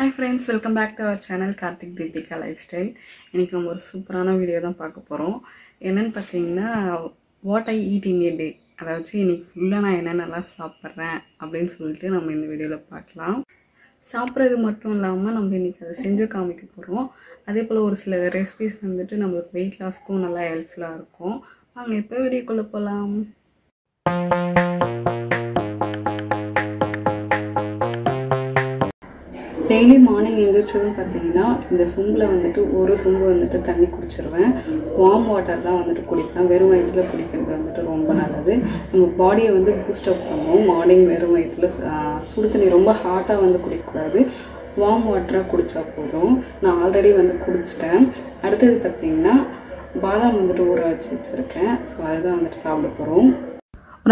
Hi friends, welcome back to our channel Karthik Deepika Lifestyle. Today we will see a video about what I eat in a day. That's why I will eat in a video. Daily morning எந்திரச்சதும் பாத்தீங்கன்னா இந்த சும்பல வந்துட்டு ஒரு சும்பு வந்துட்டு தண்ணி குடிச்சிருவேன் warm water தான் வந்துட்டு குடிப்பேன் வெறும் வயித்துல குடிக்கிறது வந்துட்டு ரொம்ப நல்லது நம்ம பாடியை வந்து பூஸ்ட் அப் பண்ணும் மார்னிங் வெறும் வயித்துல சுடு தண்ணி ரொம்ப ஹாட்டா வந்து குடிக்க கூடாது warm water குடிச்சா போதும் நான் ஆல்ரெடி வந்து குடிச்சிட்டேன் அடுத்து பாத்தீங்கன்னா பாதாம் வந்துட்டு ஊற வச்சு வச்சிருக்கேன் சோ அத தான் வந்துட்டு சாப்பிட போறோம்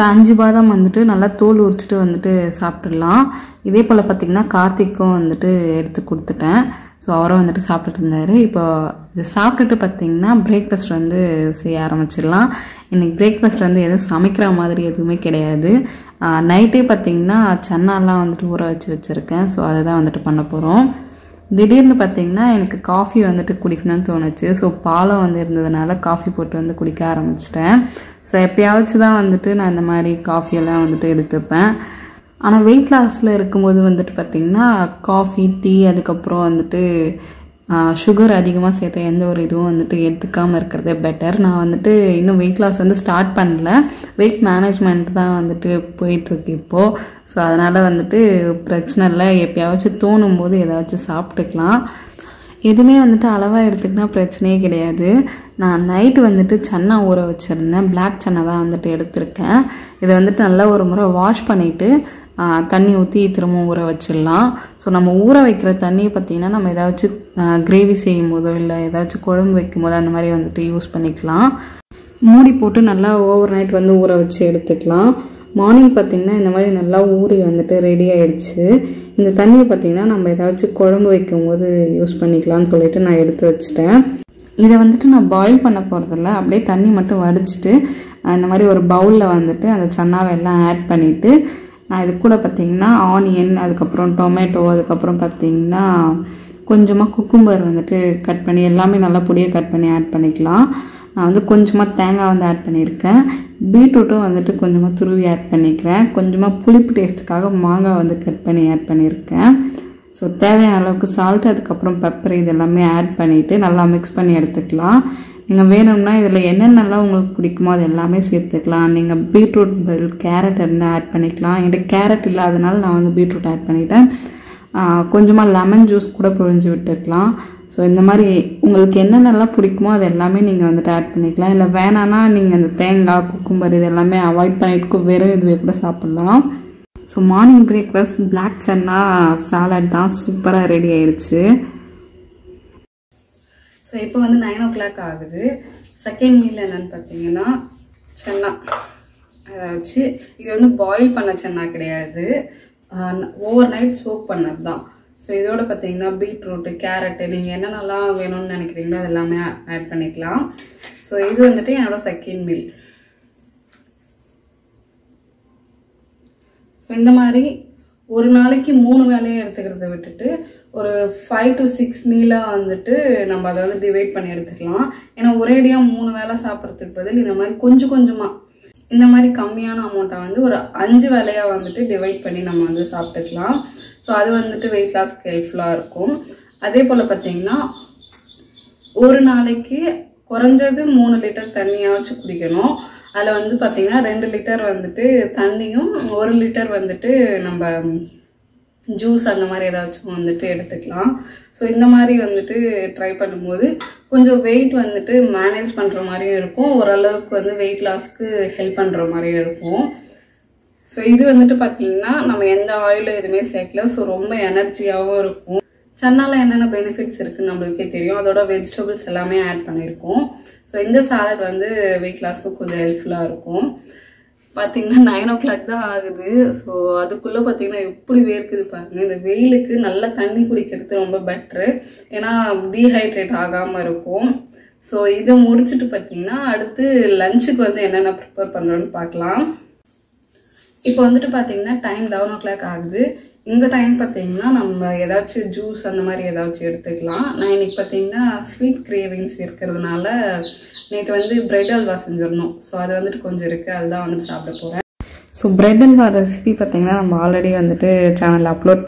Ranji badam வந்துட்டு நல்லா தோல் உரிச்சிட்டு வந்துட்டு சாப்பிடலாம் இதே போல பாத்தீங்கன்னா கார்த்திக்கும் வந்துட்டு எடுத்து கொடுத்துட்டேன் சோ அவரோ வந்துட்டு சாப்பிட்டுட்டு இருந்தாரு இப்போ இது சாப்பிட்டுட்டு பாத்தீங்கன்னா பிரேக்பாஸ்ட் வந்து செய்ய ஆரம்பிச்சிரலாம் இன்னைக்கு பிரேக்பாஸ்ட் வந்து ஏதோ சமைக்கிற மாதிரி எதுமே கிடையாது நைட்டே பாத்தீங்கன்னா சன்னாலாம் வந்துட்டு ஊற வச்சு வச்சிருக்கேன் சோ அத தான் வந்துட்டு பண்ண போறோம் திடீர்னு பாத்தீங்கன்னா எனக்கு காபி வந்துட்டு குடிக்கணும்னு தோணுச்சு சோ பாலை வந்து இருந்ததனால காபி போட்டு வந்து குடிக்க ஆரம்பிச்சிட்டேன் சோ எப்பயாவது தான் வந்துட்டு நான் இந்த மாதிரி காபி எல்லாம் வந்துட்டு எடுத்துப்பேன் ஆனா weight lossல இருக்கும்போது வந்துட்டு பாத்தீங்கன்னா காபி டீ அதுக்கு அப்புறம் வந்துட்டு sugar அதிகமா சேர்த்த எந்த ஒரு இதுவும் வந்துட்டு எடுத்துக்காம இருக்குறதே பெட்டர் நான் வந்துட்டு இன்னும் weight loss வந்து ஸ்டார்ட் பண்ணல weight management தான் வந்துட்டு போயிட்டு இருக்கு இப்போ சோ அதனால வந்துட்டு பிரச்சனை இல்ல எப்பயாவது தோணும்போது ஏதாவது சாப்பிட்டுக்கலாம் எதுமே வந்துட்டு அளவா எடுத்துக்கினா பிரச்சனையே கிடையாது நான் நைட் வந்துட்டு சன்னா ஊற வச்சிருந்தேன் black சன்னாவை வந்துட்டு எடுத்துர்க்கேன் இது வந்துட்டு நல்லா ஒரு முறை வாஷ் பண்ணிட்டு தண்ணி ஊத்தி திரும்ப ஊற வச்சிரலாம் சோ நம்ம ஊற வைக்கிற தண்ணியை பத்தினா நம்ம ஏதாவது கிரேவி செய்யும்போது இல்ல ஏதாவது குழம்பு வைக்கும்போது அந்த மாதிரி வந்துட்டு யூஸ் பண்ணிக்கலாம் மூடி போட்டு நல்லா ஓவர் நைட் வந்து ஊற வச்சு எடுத்துக்கலாம் மார்னிங் பாத்தீங்கன்னா இந்த மாதிரி நல்லா ஊறி வந்துட்டு ரெடி ஆயிடுச்சு இந்த தண்ணியை பாத்தீங்கன்னா நம்ம ஏதாவது குழம்பு வைக்கும்போது யூஸ் பண்ணிக்கலாம்னு சொல்லிட்டு நான் எடுத்து வச்சிட்டேன் இத வந்துட்டு நான் boil பண்ண போறது இல்ல அப்படியே தண்ணி மட்டும் வடிச்சிட்டு இந்த மாதிரி ஒரு பவுல்ல வந்துட்டு அந்த சன்னாவை எல்லாம் ஆட் பண்ணிட்டு நான் இது கூட பாத்தீங்கன்னா ஆனியன் அதுக்கு அப்புறம் டொமேட்டோ அதுக்கு அப்புறம் பாத்தீங்கன்னா கொஞ்சமா குக்கும்பர் வந்துட்டு கட் பண்ணி எல்லாமே நல்லா பொடியா கட் பண்ணி ஆட் பண்ணிக்கலாம் நான் வந்து கொஞ்சமா தேங்காய் வந்து ஆட் பண்ணிருக்கேன் பீட்ரூட்டும் வந்துட்டு கொஞ்சமா துருவி ஆட் பண்ணிக்கிறேன் கொஞ்சமா புளிப்பு டேஸ்ட்காக மாங்காய் வந்து கட் பண்ணி ஆட் பண்ணிருக்கேன் சோ தேவையான அளவுக்கு salt அதுக்கு அப்புறம் pepper இது எல்லாமே ஆட் பண்ணிட்டு நல்லா mix பண்ணி எடுத்துக்கலாம் நீங்க வேணும்னா இதல என்னென்னலாம் உங்களுக்கு பிடிக்குமோ அது எல்லாமே சேர்த்துக்கலாம் நீங்க பீட்ரூட் பதில் கேரட் இருந்தா ஆட் பண்ணிக்கலாம் இந்த கேரட் இல்ல அதனால நான் வந்து பீட்ரூட் ஆட் பண்ணிட்டேன் கொஞ்சமா லெமன் ஜூஸ் கூட புழிஞ்சு விட்டுக்கலாம் சோ இந்த மாதிரி உங்களுக்கு என்னென்னலாம் பிடிக்குமோ அது எல்லாமே நீங்க வந்து ஆட் பண்ணிக்கலாம் இல்ல வேணானா நீங்க அந்த தேங்காய் குக்கும்பர் இது எல்லாமே அவாய்ட் பண்ணிட்டு வேற எதுவே கூட சாப்பிடலாம் so morning breakfast black chana salad தான் சூப்பரா ரெடி ஆயிடுச்சு சோ இப்போ வந்து 9 o'clock ஆகுது செகண்ட் மீல் என்னன்னு பாத்தீங்கன்னா சன்னா அதாவது இது வந்து boil பண்ண சன்னா கிடையாது ஓவர் நைட் சோக் பண்ணதுதான் சோ இதோட பாத்தீங்கன்னா பீட்ரூட் கேரட் நீங்க என்னென்னலாம் வேணும்னு நினைக்கிறீங்களோ அது எல்லாமே ஆட் பண்ணிக்கலாம் சோ இது வந்துட்டு என்னோட செகண்ட் மீல் சோ இந்த மாதிரி ஒரு நாளைக்கு 3 வேளையை எடுத்துக்கிறத விட்டுட்டு ஒரு 5 to 6 மீலா வந்துட்டு நம்ம அத வந்து டிவைட் பண்ணி எடுத்துக்கலாம் ஏனா ஒரேடியா 3 வேளை சாப்பிடுறதுக்கு பதில் இந்த மாதிரி கொஞ்சம் கொஞ்சமா இந்த மாதிரி கம்மியான அமௌண்ட வந்து ஒரு 5 வேளையா வந்துட்டு டிவைட் பண்ணி நம்ம வந்து சாப்பிட்டுக்கலாம் சோ அது வந்துட்டு weight loss ஹெல்ப்ஃபுல்லா இருக்கும் அதே போல பாத்தீங்கன்னா ஒரு நாளைக்கு குறஞ்சது 3 லிட்டர் தண்ணியாச்சு குடிக்கணும் அதுல வந்து பாத்தீங்கன்னா 2 லிட்டர் வந்துட்டு தண்ணியும் 1 லிட்டர் வந்துட்டு நம்ம ஜூஸ் அந்த மாதிரி ஏதாவது வந்துட்டு எடுத்துக்கலாம் சோ இந்த மாதிரி வந்துட்டு ட்ரை பண்ணும்போது கொஞ்சம் weight வந்துட்டு மேனேஜ் பண்ற மாதிரி இருக்கும் ஓரளவுக்கு வந்து weight loss க்கு ஹெல்ப் பண்ற மாதிரி இருக்கும் சோ இது வந்துட்டு பாத்தீங்கன்னா நம்ம எந்த oil எதுமே சேர்க்கல சோ ரொம்ப எனர்ஜியாவும் இருக்கும் சன்னால என்னென்ன பெனிஃபிட்ஸ் இருக்குன்னு நமக்கே தெரியும் அதோட வெஜிடபிள்ஸ் எல்லாமே ஆட் பண்ணிருக்கோம் சோ இந்த சாலட் வந்து weight loss க்கு கொஞ்சம் ஹெல்ப்ஃபுல்லா இருக்கும் பாத்தீங்கன்னா 9 o'clock தான் ஆகுது சோ அதுக்குள்ள பாத்தீங்கன்னா எப்படி வேர்க்குது பாருங்க இந்த வெயிலுக்கு நல்ல தண்ணி குடிக்கிறது ரொம்ப பெட்டர் ஏனா டீஹைட்ரேட் ஆகாம இருக்கும் சோ இத முடிச்சிட்டு பாத்தீங்கன்னா அடுத்து லஞ்சுக்கு வந்து என்னென்ன prepare பண்றோம்னு பார்க்கலாம் இப்போ வந்துட்டு பாத்தீங்கன்னா டைம் 11 o'clock ஆகுது In the time, we juice and I sweet cravings. Bread alwa so bread alwa recipe already channel upload.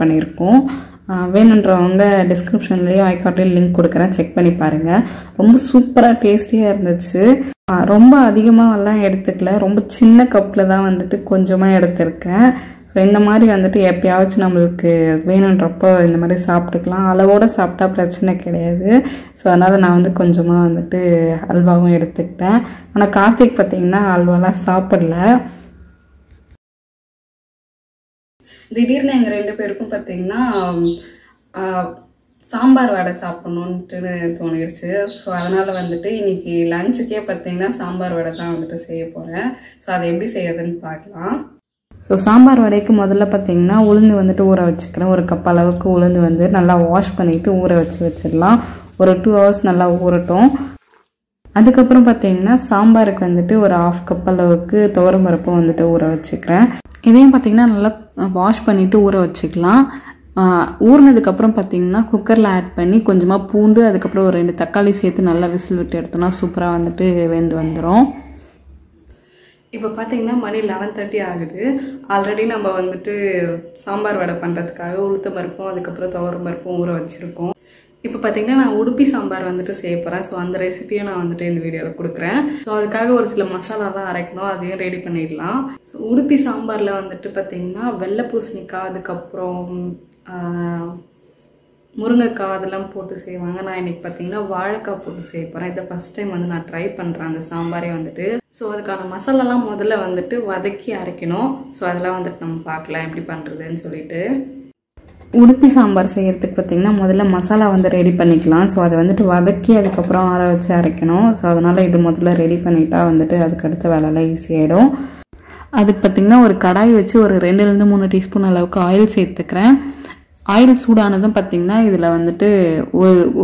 The description I got a link check panni super tasty ரொம்ப அதிகமா எல்லாம் எடுத்துக்கல ரொம்ப சின்ன கப்ல தான் கொஞ்சமா எடுத்துர்க்கேன் சோ இந்த மாதிரி எப்பயாவது நமக்கு வேணும்ன்றப்ப இந்த மாதிரி சாப்பிட்டுக்கலாம் அளவோட சாப்பிட்டா பிரச்சனை கிடையாது சோ அதனால நான் கொஞ்சமா அல்வாவும் எடுத்துட்டேன் ஆனா கார்த்திக் பாத்தீங்கன்னா அல்வாலாம் சாப்பிடல திடீர்னு எங்க ரெண்டு பேருக்கும் பாத்தீங்கன்னா sambar vadai சாப்பிடணும்னு தோணிடுச்சு சோ அதனால இன்னைக்கு லஞ்சுக்கே பாத்தீங்கன்னா sambar vadai தான் செய்ய போறேன் சோ அதை எப்படி செய்யறதுன்னு பார்க்கலாம் சோ sambar vadaikku முதல்ல பாத்தீங்கன்னா உளுந்து ஊற வச்சுக்கிறேன் ஒரு கப் அளவுக்கு உளுந்து நல்லா வாஷ் பண்ணிட்டு ஊற வச்சிரலாம் ஒரு 2 hours நல்லா ஊறட்டும் அதுக்கு அப்புறம் பாத்தீங்கன்னா சாம்பாருக்கு ஒரு 1/2 கப் அளவுக்கு தோரம்பருப்பு ஊற வச்சுக்கிறேன் இதையும் பாத்தீங்கன்னா நல்லா வாஷ் பண்ணிட்டு ஊற வச்சுக்கலாம் ஊர்னதுக்கு அப்புறம் பாத்தீங்கன்னா குக்கர்ல ஆட் பண்ணி கொஞ்சமா பூண்டு அதுக்கு அப்புறம் ரெண்டு தக்காளி சேர்த்து நல்லா விசில் விட்டு எடுத்தனா சூப்பரா வெந்து வந்துரும் இப்போ பாத்தீங்கன்னா மணி 11:30 ஆகுது ஆல்ரெடி நம்ம சாம்பார் வடை பண்றதுக்காக உளுத்த பருப்பும் அதுக்கு அப்புறம் துவரம் பருப்பும் ஊற வச்சிருக்கோம் இப்போ பாத்தீங்கன்னா நான் உடுப்பி சாம்பார் செய்ய போறேன் சோ அந்த ரெசிபியை நான் இந்த வீடியோல கொடுக்கிறேன் சோ அதுக்காக ஒரு சில மசாலாலாம் அரைக்கணும் அதையும் ரெடி பண்ணிடலாம் சோ உடுப்பி சாம்பார்ல பாத்தீங்கன்னா வெள்ளை பூசணிக்காய் அதுக்கு அப்புறம் முருங்கக்காய் அதெல்லாம் போட்டு செய்வாங்க நான் இன்னைக்கு பாத்தீங்கன்னா வாழைக்காய் போட்டு செய்ய போறேன் இத ஃபர்ஸ்ட் டைம் நான் ட்ரை பண்றேன் அந்த சாம்பாரே சோ அதுக்கான மசாலாலாம் முதல்ல வதக்கி அரைக்கணும் சோ அதெல்லாம் நம்ம பார்க்கலாம் எப்படி பண்றதுன்னு சொல்லிட்டு உடுப்பி சாம்பார் செய்யறதுக்கு பாத்தீங்கன்னா முதல்ல மசாலா ரெடி பண்ணிக்கலாம் சோ அத வதக்கி அதுக்கு அப்புறம் ஆற வச்சு அரைக்கணும் சோ அதனால இது முதல்ல ரெடி பண்ணிட்டா அதுக்கு அடுத்த வேலைல ஈஸியாயிடும் அதுக்கு பாத்தீங்கன்னா ஒரு கடாய் வச்சு ஒரு 2ல இருந்து 3 டீஸ்பூன் அளவுக்கு ஆயில் சேர்த்துக்கறேன் ஆயில் சூடானதும் பாத்தீங்கன்னா இதுல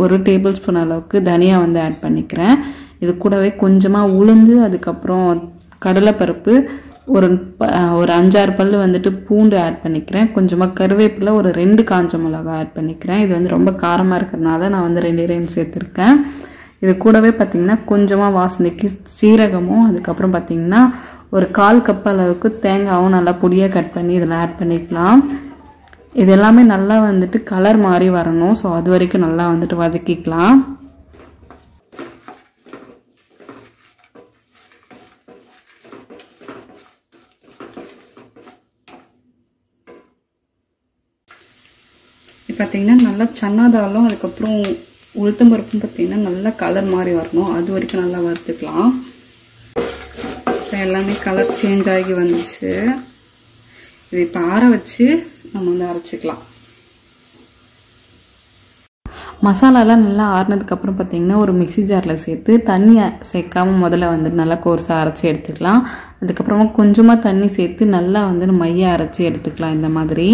ஒரு டேபிள் ஸ்பூன் அளவுக்கு தனியா ஆட் பண்ணிக்கிறேன் இது கூடவே கொஞ்சமா உளுந்து அதுக்கு அப்புறம் கடலை பருப்பு ஒரு 5-6 பல்லு பூண்டு ஆட் பண்ணிக்கிறேன் கொஞ்சமா கருவேப்பிலை ஒரு 2 காஞ்ச மிளகாய் ஆட் பண்ணிக்கிறேன் இது ரொம்ப காரமா இருக்கறனால நான் 2 சேர்த்திருக்கேன் இது கூடவே பாத்தீங்கன்னா கொஞ்சமா வாசனைக்கு சீரகமும் அதுக்கு அப்புறம் பாத்தீங்கன்னா ஒரு 1/4 கப் அளவுக்கு தேங்காவும் நல்லா பொடியா கட் பண்ணி இதல ஆட் பண்ணிக்கலாம் இது எல்லாமே நல்லா கலர் மாறி வரணும் சோ அது வரைக்கும் நல்லா வதக்கிக்கலாம் பாத்தீங்கன்னா நல்லா சன்னாதாலும் அதுக்கு அப்புறம் உளுத்தம் பருப்பும் பாத்தீங்கன்னா நல்லா கலர் மாறி வரணும் அது வரைக்கும் நல்லா வறுத்துக்கலாம் எல்லாமே கலர் சேஞ்ச் ஆகி வந்துச்சு இது இப்ப ஆற வச்சு நம்ம அரைச்சுக்கலாம் மசாலாலாம் நல்லா ஆறுனதுக்கு அப்புறம் பாத்தீங்கன்னா ஒரு மிக்ஸி ஜார்ல சேர்த்து தண்ணி சேர்க்காம முதல்ல நல்லா கோர்ஸா அரைச்சு எடுத்துக்கலாம் அதுக்கு அப்புறமா கொஞ்சமா தண்ணி சேர்த்து நல்லா மைய அரைச்சு எடுத்துக்கலாம் இந்த மாதிரி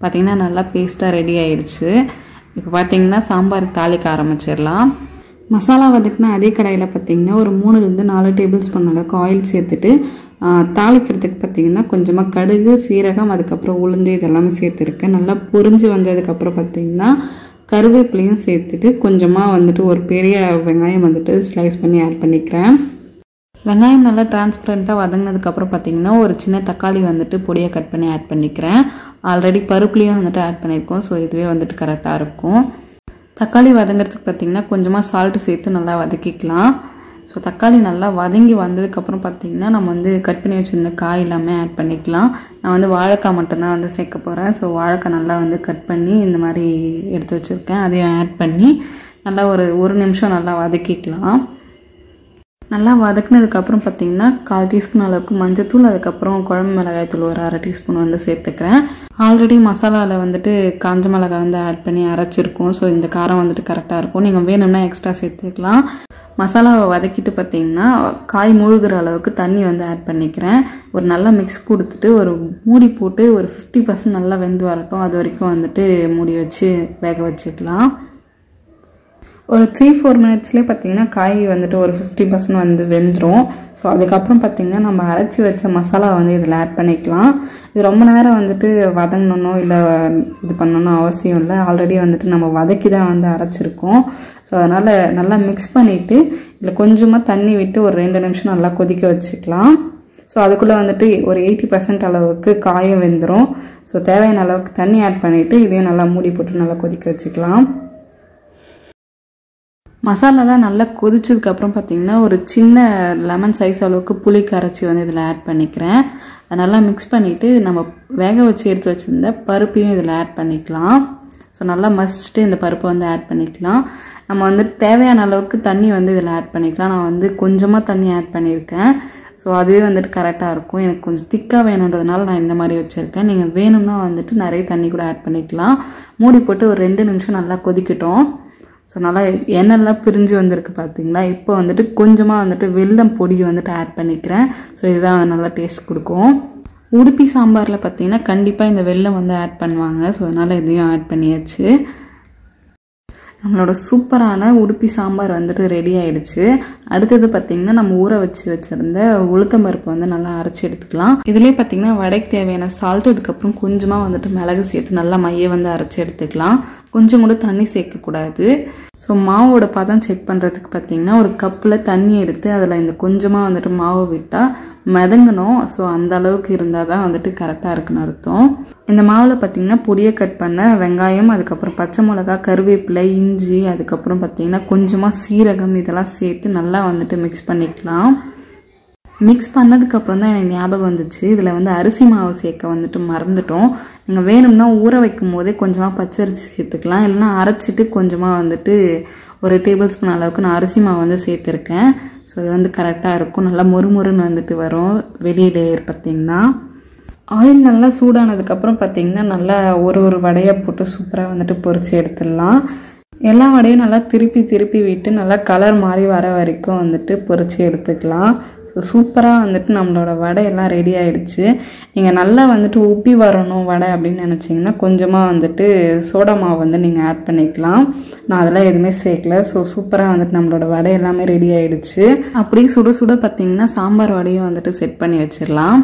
பாத்தீங்கன்னா நல்லா பேஸ்டா ரெடி ஆயிடுச்சு இப்போ பாத்தீங்கன்னா சாம்பார் தாளிக்க ஆரம்பிச்சிரலாம் மசாலா வதக்கின அதே கடாயில பாத்தீங்கன்னா ஒரு 3ல இருந்து 4 டேபிள் ஸ்பூன் அளவுக்கு ஆயில் சேர்த்துட்டு தாளிக்கிறதுக்கு பாத்தீங்கன்னா கொஞ்சமா கடுகு சீரகம் அதுக்கு அப்புறம் உளுந்து இதெல்லாம் சேர்த்திருக்கேன் நல்லா பொரிஞ்சு வந்ததுக்கு அப்புறம் பாத்தீங்கன்னா கருவேப்பிலையும் சேர்த்துட்டு கொஞ்சமா ஒரு பெரிய வெங்காயம் ஸ்லைஸ் பண்ணி ஆட் பண்ணிக்கிறேன் வெங்காயம் நல்லா டிரான்ஸ்பரண்டா வதங்கினதுக்கு அப்புறம் பாத்தீங்கன்னா ஒரு சின்ன தக்காளி பொடியா கட் பண்ணி ஆட் பண்ணிக்கிறேன் ஆல்ரெடி பருப்புலயும் ஆட் பண்ணிருக்கோம் சோ இதுவே கரெக்ட்டா இருக்கும் தக்காளி வதங்கிறதுக்கு பாத்தீங்கன்னா கொஞ்சமா salt சேர்த்து நல்லா வதக்கிக்கலாம் சோ தக்காளி நல்லா வதங்கி வந்ததுக்கு அப்புறம் பாத்தீங்கன்னா நம்ம கட் பண்ணி வச்சிருந்த காய் எல்லாமே ஆட் பண்ணிக்கலாம் நான் வாழைக்காய் மட்டும் தான் சேர்க்க போறேன் சோ வாழைக்காய் நல்லா கட் பண்ணி இந்த மாதிரி எடுத்து வச்சிருக்கேன் அதையும் ஆட் பண்ணி நல்லா ஒரு நிமிஷம் நல்லா வதக்கிக்கலாம் நல்லா வதக்கினதுக்கு அப்புறம் பாத்தீங்கன்னா 1/4 டீஸ்பூன் அளவுக்கு மஞ்சள்தூள் அதுக்கு அப்புறம் குழம்பு மிளகாய் தூள் ஒரு 1/2 டீஸ்பூன் சேர்த்துக்கிறேன் ஆல்ரெடி மசாலால காஞ்ச மிளகாய் ஆட் பண்ணி அரைச்சிருக்கோம் சோ இந்த காரம் கரெக்ட்டா இருக்கும் நீங்க வேணும்னா எக்ஸ்ட்ரா சேர்த்துக்கலாம் மசாலாவை வதக்கிட்டு பாத்தீங்கன்னா காய் மூழ்குற அளவுக்கு தண்ணி ஆட் பண்ணிக்கிறேன் ஒரு நல்ல மிக்ஸ் கொடுத்துட்டு ஒரு மூடி போட்டு ஒரு 50% நல்லா வெந்து வரட்டும் அது வரைக்கும் மூடி வச்சு வேக வச்சுக்கலாம் ஒரு 3-4 மினிட்ஸ்லயே பாத்தீங்கன்னா காய் வந்துட்டு ஒரு 50% வந்து வெந்துரும். சோ அதுக்கு அப்புறம் பாத்தீங்கன்னா நம்ம அரைச்சி வச்ச மசாலா வந்து இதல ஆட் பண்ணிக்கலாம். இது ரொம்ப நேரம் வந்துட்டு வதங்கணும்னோ இல்ல இது பண்ணனும்னோ அவசியம் இல்ல. ஆல்ரெடி வந்துட்டு நம்ம வதக்கி தான் வந்து அரைச்சிருக்கோம். சோ அதனால நல்லா mix பண்ணிட்டு இதுல கொஞ்சமா தண்ணி விட்டு ஒரு 2 நிமிஷம் நல்லா கொதிக்க வச்சிடலாம். சோ அதுக்குள்ள வந்துட்டு ஒரு 80% அளவுக்கு காய் வெந்துரும். சோ தேவையான அளவுக்கு தண்ணி ஆட் பண்ணிட்டு இதையும் நல்லா மூடி போட்டு நல்லா கொதிக்க வச்சிடலாம். மசாலாலாம் நல்லா கொதிச்சதுக்கு அப்புறம் பாத்தீங்கன்னா ஒரு சின்ன லெமன் சைஸ் அளவுக்கு புளி கரைச்சி வந்து இதல ஆட் பண்ணிக்கிறேன். அத நல்லா mix பண்ணிட்டு நம்ம வேக வச்சி எடுத்து வச்சிருந்த பருப்பையும் இதல ஆட் பண்ணிக்கலாம். சோ நல்லா மசிச்சிட்டு இந்த பருப்பு வந்து ஆட் பண்ணிக்கலாம். நம்ம வந்து தேவையான அளவுக்கு தண்ணி வந்து இதல ஆட் பண்ணிக்கலாம். நான் வந்து கொஞ்சமா தண்ணி ஆட் பண்ணிருக்கேன். சோ அதுவே வந்துட்டு கரெக்ட்டா இருக்கும். எனக்கு கொஞ்சம் திக்கா வேணும்ன்றதனால நான் இந்த மாதிரி வச்சிருக்கேன். நீங்க வேணும்னா வந்துட்டு நிறைய தண்ணி கூட ஆட் பண்ணிக்கலாம். மூடி போட்டு ஒரு 2 நிமிஷம் நல்லா கொதிக்கட்டும். சோ நல்லா எண்ணெல்லாம் பிரிஞ்சு வந்திருக்கு பாத்தீங்களா. இப்போ வந்துட்டு கொஞ்சமா வந்துட்டு வெல்லம் பொடி வந்துட்டு ஆட் பண்ணிக்கிறேன். சோ இதுதான் நல்லா டேஸ்ட் கொடுக்கும். உடுப்பி சாம்பார்ல பாத்தீங்கன்னா கண்டிப்பா இந்த வெல்லம் வந்து ஆட் பண்ணுவாங்க. சோ அதனால இதையும் ஆட் பண்ணியாச்சு. நம்மளோட சூப்பரான உடுப்பி சாம்பார் வந்துட்டு ரெடி ஆயிடுச்சு. அடுத்து பாத்தீங்கன்னா நம்ம ஊற வச்சு வச்சிருந்த உளுத்தம் பருப்பு வந்து நல்லா அரைச்சு எடுத்துக்கலாம். இதுலயே பாத்தீங்கன்னா வடைக்கு தேவையான salt அதுக்கு அப்புறம் கொஞ்சமா வந்துட்டு மிளகு சேர்த்து நல்லா மைய வந்து அரைச்சு எடுத்துக்கலாம். கொஞ்சம் கூட தண்ணி சேர்க்க கூடாது. சோ மாவோட பதம் செக் பண்றதுக்கு பாத்தீங்கன்னா ஒரு கப்ல தண்ணி எடுத்து அதுல இந்த கொஞ்சமா வந்துட்டு மாவு விட்டா மதங்கணும். சோ அந்த அளவுக்கு இருந்தாதான் வந்துட்டு கரெக்ட்டா இருக்குன்னு அர்த்தம். இந்த மாவுல பாத்தீங்கன்னா பொடியை கட் பண்ண வெங்காயம் அதுக்கு அப்புறம் பச்சை மிளகாய் கருவேப்பிலை இஞ்சி அதுக்கு அப்புறம் பாத்தீங்கன்னா கொஞ்சமா சீரகம் இதெல்லாம் சேர்த்து நல்லா வந்துட்டு mix பண்ணிக்கலாம். மிக்ஸ் பண்ணதுக்கு அப்புறம் தான் எனக்கு ஞாபகம் வந்துச்சு இதுல வந்து அரிசி மாவு சேர்க்க வந்துட்டு மறந்துட்டோம். நீங்க வேணும்னா ஊற வைக்கும்போதே கொஞ்சமா பச்சை அரிசி சேர்த்துக்கலாம். இல்லனா அரைச்சிட்டு கொஞ்சமா வந்துட்டு ஒரு டேபிள்ஸ்பூன் அளவுக்கு நான் அரிசி மாவு வந்து சேர்த்திருக்கேன். சோ இது வந்து கரெக்ட்டா இருக்கும். நல்லா மொறுமொறுன்னு வந்துட்டு வரும் வெளிய லேயர் பாத்தீங்கன்னா. ஆயில் நல்லா சூடானதுக்கு அப்புறம் பாத்தீங்கன்னா நல்லா ஒரு வடையா போட்டு சூப்பரா வந்துட்டு பொரிச்சு எடுத்துடலாம். எல்லா வடையும் நல்லா திருப்பி விட்டு நல்லா கலர் மாறி வர வரைக்கும் வந்துட்டு பொரிச்சு எடுத்துக்கலாம். சூப்பரா வந்துட்டு நம்மளோட வடை எல்லாம் ரெடி ஆயிடுச்சு. நீங்க நல்லா வந்துட்டு உப்பி வரணும் வடை அப்படினு நினைச்சீங்கன்னா கொஞ்சமா வந்துட்டு சோடா மாவு வந்து நீங்க ஆட் பண்ணிக்கலாம். நான் அதெல்லாம் எதுமே சேக்கல. சோ சூப்பரா வந்துட்டு நம்மளோட வடை எல்லாமே ரெடி ஆயிடுச்சு. அப்படியே சுட சுட பாத்தீங்கன்னா சாம்பார் வடையும் வந்துட்டு செட் பண்ணி வச்சிரலாம்.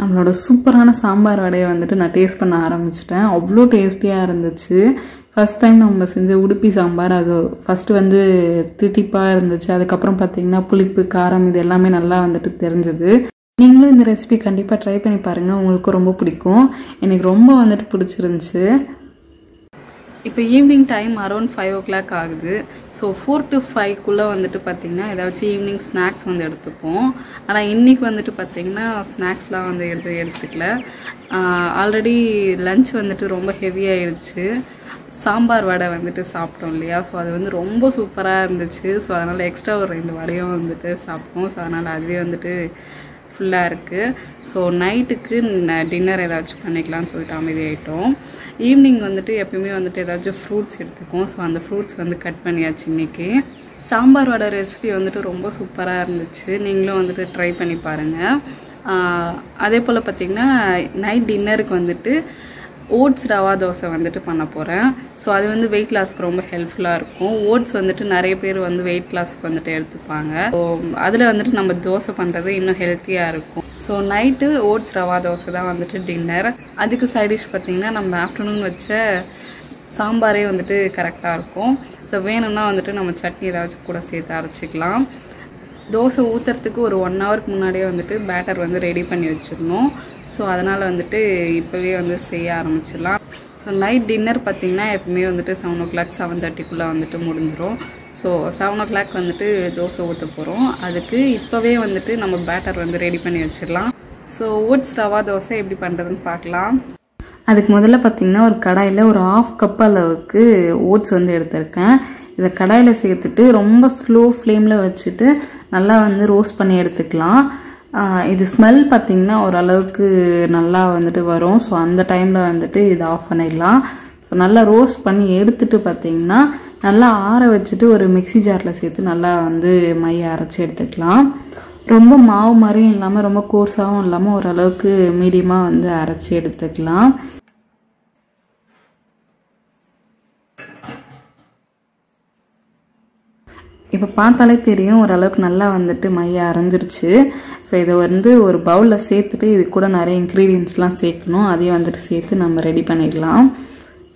நம்மளோட சூப்பரான சாம்பார் வடையை வந்துட்டு நான் டேஸ்ட் பண்ண ஆரம்பிச்சிட்டேன். அவ்வளோ டேஸ்டியா இருந்துச்சு. ஃபர்ஸ்ட் டைம் நம்ம செஞ்ச உடுப்பி சாம்பார் அது ஃபர்ஸ்ட் வந்து தித்திப்பா இருந்துச்சு. அதுக்கப்புறம் பாத்தீங்கன்னா புளிப்பு காரம் இது எல்லாமே நல்லா வந்துட்டு தெரிஞ்சது. நீங்களும் இந்த ரெசிபி கண்டிப்பா ட்ரை பண்ணி பாருங்க. உங்களுக்கு ரொம்ப பிடிக்கும். எனக்கு ரொம்ப வந்துட்டு பிடிச்சிருந்துச்சு. இப்போ ஈவினிங் டைம் அரௌண்ட் 5 o'clock ஆகுது. ஸோ 4 to 5க்குள்ளே வந்துட்டு பார்த்திங்கன்னா ஏதாச்சும் ஈவினிங் ஸ்நாக்ஸ் வந்து எடுத்துப்போம். ஆனால் இன்றைக்கி வந்துட்டு பார்த்திங்கன்னா ஸ்நாக்ஸ்லாம் வந்து எடுத்துக்கல. ஆல்ரெடி லஞ்ச் வந்துட்டு ரொம்ப ஹெவியாகிடுச்சு. சாம்பார் வடை வந்துட்டு சாப்பிட்டோம் இல்லையா. ஸோ அது வந்து ரொம்ப சூப்பராக இருந்துச்சு. ஸோ அதனால் எக்ஸ்ட்ரா ஒரு 2 வடையும் வந்துட்டு சாப்பிட்டோம். ஸோ அதனால் அதுவே வந்துட்டு ஃபுல்லாக இருக்குது. ஸோ நைட்டுக்கு டின்னர் ஏதாச்சும் பண்ணிக்கலாம்னு சொல்லிட்டு அமைதியாகிட்டோம். ஈவினிங் வந்துட்டு எப்பயுமே வந்துட்டு ஏதாச்சும் ஃப்ரூட்ஸ் எடுத்துக்கும். ஸோ அந்த ஃப்ரூட்ஸ் வந்து கட் பண்ணியாச்சு இன்றைக்கி. சாம்பார் வடை ரெசிபி வந்துட்டு ரொம்ப சூப்பராக இருந்துச்சு. நீங்களும் வந்துட்டு ட்ரை பண்ணி பாருங்கள். அதே போல் பார்த்திங்கன்னா நைட் டின்னருக்கு வந்துட்டு ஓட்ஸ் ரவா தோசை வந்துட்டு பண்ண போகிறேன். ஸோ அது வந்து வெயிட் லாஸ்க்கு ரொம்ப ஹெல்ப்ஃபுல்லாக இருக்கும். ஓட்ஸ் வந்துட்டு நிறைய பேர் வந்து வெயிட் லாஸ்க்கு வந்துட்டு எடுத்துப்பாங்க. ஸோ அதில் வந்துட்டு நம்ம தோசை பண்ணுறது இன்னும் ஹெல்த்தியாக இருக்கும். So night oats rava dosa தான் வந்துட்டு டின்னர். அதுக்கு சைட் டிஷ் பார்த்திங்கன்னா நம்ம ஆஃப்டர்நூன் வச்ச சாம்பாரே வந்துட்டு கரெக்ட்டா இருக்கும் சோ வேணும்னா வந்துட்டு நம்ம சட்னி ஏதாவது கூட சேர்த்து அரைச்சுக்கலாம் தோசை ஊத்துறதுக்கு ஒரு 1 hourக்கு முன்னாடியே வந்துட்டு பேட்டர் வந்து ரெடி பண்ணி வச்சிரணும் சோ அதனால வந்துட்டு இப்பவே வந்து செய்ய ஆரம்பிச்சலாம் சோ நைட் டின்னர் பாத்தீங்கன்னா எப்பவுமே வந்துட்டு 7 o'clock 7:30 குள்ள வந்துட்டு முடிஞ்சிரும் சோ 7 o'clock வந்துட்டு தோசை ஊத்த போறோம் அதுக்கு இப்பவே வந்துட்டு நம்ம பேட்டர் வந்து ரெடி பண்ணி வச்சிரலாம் சோ ஓட்ஸ் ரவா தோசை எப்படி பண்றதுன்னு பார்க்கலாம் அதுக்கு முதல்ல பாத்தீங்கன்னா ஒரு கடாயில ஒரு 1/2 கப் அளவுக்கு ஓட்ஸ் வந்து எடுத்துர்க்கேன் இத கடாயில சேர்த்துட்டு ரொம்ப ஸ்லோ ஃப்ளேம்ல வச்சிட்டு நல்லா வந்து ரோஸ்ட் பண்ணி எடுத்துக்கலாம் இது ஸ்மெல் பாத்தீங்கன்னா ஒரு அளவுக்கு நல்லா வந்துட்டு வரும் சோ அந்த டைம்ல வந்துட்டு இத ஆஃப் பண்ணிடலாம் சோ நல்லா ரோஸ்ட் பண்ணி எடுத்துட்டு பாத்தீங்கன்னா நல்லா ஆற வச்சிட்டு ஒரு மிக்ஸி ஜார்ல சேர்த்து நல்லா வந்து மைய அரைச்சு எடுத்துக்கலாம் ரொம்ப மாவு மாதிரி இல்லாம ரொம்ப கோர்ஸாவும் இல்லாம ஒரு அளவுக்கு மீடியமா வந்து அரைச்சு எடுத்துக்கலாம் இப்ப பார்த்தாலே தெரியும் ஒரு அளவுக்கு நல்லா வந்துட்டு மைய அரைஞ்சிருச்சு சோ இத வந்து ஒரு பவுல்ல சேர்த்துட்டு இது கூட நிறைய இன்கிரிடியன்ட்ஸ்லாம் சேர்க்கணும் அதே வந்துட்டு சேர்த்து நம்ம ரெடி பண்ணிடலாம்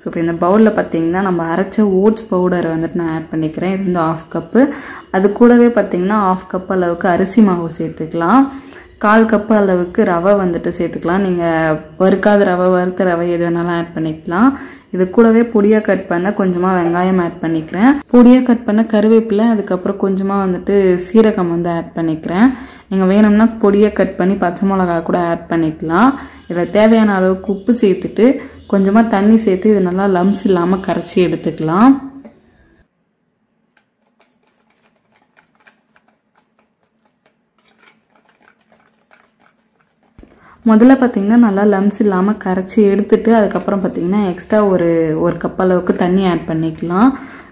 சோ இப்போ இந்த பவுல்ல பாத்தீங்கன்னா நம்ம அரைச்ச ஓட்ஸ் பவுடர் வந்துட்டு நான் ஆட் பண்ணிக்கிறேன் இது வந்து 1/2 கப் அது கூடவே பாத்தீங்கன்னா 1/2 கப் அளவுக்கு அரிசி மாவு சேர்த்துக்கலாம் 1/4 கப் அளவுக்கு ரவை வந்துட்டு சேர்த்துக்கலாம் நீங்க வறுக்காத ரவை வறுத்த ரவை எதுனாலும் ஆட் பண்ணிக்கலாம் இது கூடவே பொடியா கட் பண்ண கொஞ்சமா வெங்காயம் ஆட் பண்ணிக்கிறேன் பொடியா கட் பண்ண கறிவேப்பிலை அதுக்கு அப்புறம் கொஞ்சமா வந்துட்டு சீரகம் வந்து ஆட் பண்ணிக்கிறேன் நீங்க வேணும்னா பொடியா கட் பண்ணி பச்சை மிளகாய் கூட ஆட் பண்ணிக்கலாம் இத தேவையான அளவுக்கு உப்பு சேர்த்துட்டு கொஞ்சமா தண்ணி சேர்த்து இது நல்லா லம்ப்ஸ் இல்லாம கரைச்சி எடுத்துக்கலாம் முதல்ல பாத்தீங்கன்னா நல்லா லம்ப்ஸ் இல்லாம கரைச்சி எடுத்துட்டு அதுக்கு அப்புறம் பாத்தீங்கன்னா எக்ஸ்ட்ரா ஒரு கப் அளவுக்கு தண்ணி ஆட் பண்ணிக்கலாம்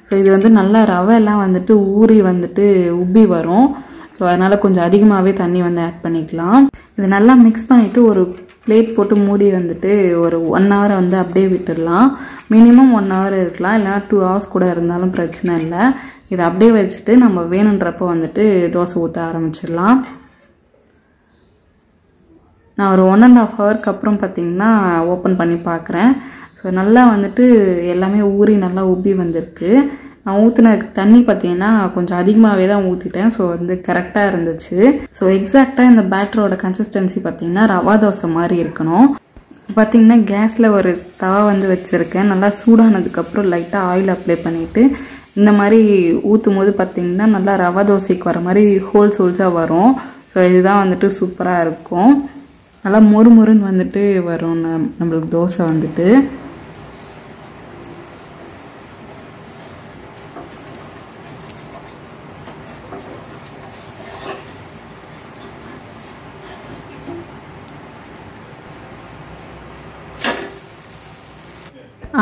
சோ இது வந்து நல்லா ரவை எல்லாம் வந்துட்டு ஊறி வந்துட்டு உப்பி வரும் சோ அதனால கொஞ்சம் அதிகமாவே தண்ணி வந்து ஆட் பண்ணிக்கலாம் இது நல்லா mix பண்ணிட்டு ஒரு பிளேட் போட்டு மூடி வந்துட்டு ஒரு 1 hour வந்து அப்படியே விட்டுறலாம் மினிமம் 1 hour இருக்கலாம் இல்லனா 2 hours கூட இருந்தாலும் பிரச்சனை இல்ல இது அப்படியே வச்சிட்டு நம்ம வேணும்ன்றப்ப வந்துட்டு தோசை ஊத்த ஆரம்பிச்சிரலாம் நான் ஒரு 1.5 ஹவருக்கு அப்புறம் பாத்தீங்கன்னா ஓபன் பண்ணி பார்க்கறேன் சோ நல்லா வந்துட்டு எல்லாமே ஊறி நல்லா உப்பி வந்திருக்கு நான் ஊத்தின தண்ணி பாத்தீங்கன்னா கொஞ்சம் அதிகமாவே தான் ஊத்திட்டேன் சோ வந்து கரெக்ட்டா இருந்துச்சு சோ எக்ஸாக்ட்டா இந்த பேட்டரோட கன்சிஸ்டன்சி பாத்தீங்கன்னா ரவா தோசை மாதிரி இருக்கணும் பாத்தீங்கன்னா கேஸ்ல ஒரு தவா வந்து வச்சிருக்கேன் நல்லா சூடானதுக்கு அப்புறம் லைட்டா ஆயில் அப்ளை பண்ணிட்டு இந்த மாதிரி ஊத்தும்போது பாத்தீங்கன்னா நல்லா ரவா தோசைக்கு வர மாதிரி ஹோல்ஸ் ஹோல்ஸா வரும் சோ இதுதான் வந்துட்டு சூப்பரா இருக்கும் நல்லா மொறுமொறுன்னு வந்துட்டு வரும் நம்மளுக்கு தோசை வந்துட்டு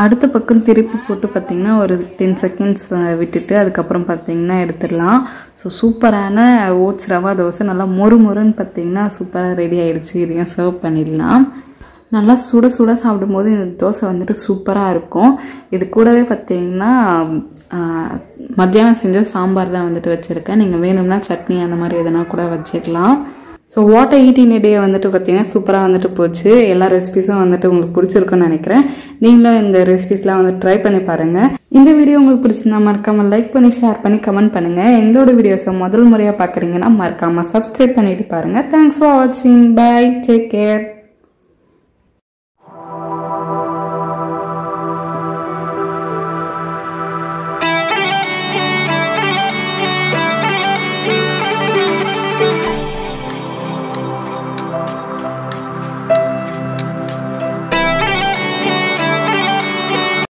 அடுத்த பக்கம் திருப்பி போட்டு பாத்தீங்கன்னா ஒரு 10 செகண்ட்ஸ் விட்டுட்டு அதுக்கப்புறம் பாத்தீங்கன்னா எடுத்துடலாம் சோ சூப்பரான ஓட்ஸ் ரவா தோசை நல்லா மொறுமொறுன்னு பாத்தீங்கன்னா சூப்பரா ரெடி ஆயிடுச்சு இதையும் சர்வ் பண்ணிடலாம் நல்லா சுட சுட சாப்பிடும்போது இந்த தோசை வந்துட்டு சூப்பரா இருக்கும் இது கூடவே பாத்தீங்கன்னா மத்தியானம் செஞ்ச சாம்பார் தான் வந்துட்டு வச்சிருக்கேன் நீங்க வேணும்னா சட்னி அந்த மாதிரி எதனா கூட வச்சுக்கலாம் so what I eat in a day வந்துட்டு பாத்தீங்கன்னா சூப்பரா வந்துட்டு போச்சு எல்லா ரெசிபீஸும் வந்துட்டு உங்களுக்கு பிடிச்சிருக்கும்னு நினைக்கிறேன் நீங்களும் இந்த ரெசிபீஸ்லாம் வந்து ட்ரை பண்ணி பாருங்க இந்த வீடியோ உங்களுக்கு பிடிச்சிருந்தா மறக்காம லைக் பண்ணி ஷேர் பண்ணி கமெண்ட் பண்ணுங்க எங்களோட வீடியோஸை முதல் முறையா பாக்குறீங்கன்னா மறக்காம சப்ஸ்கிரைப் பண்ணிட்டு பாருங்க தேங்க்ஸ் ஃபார் வாட்சிங் பை டேக் கேர்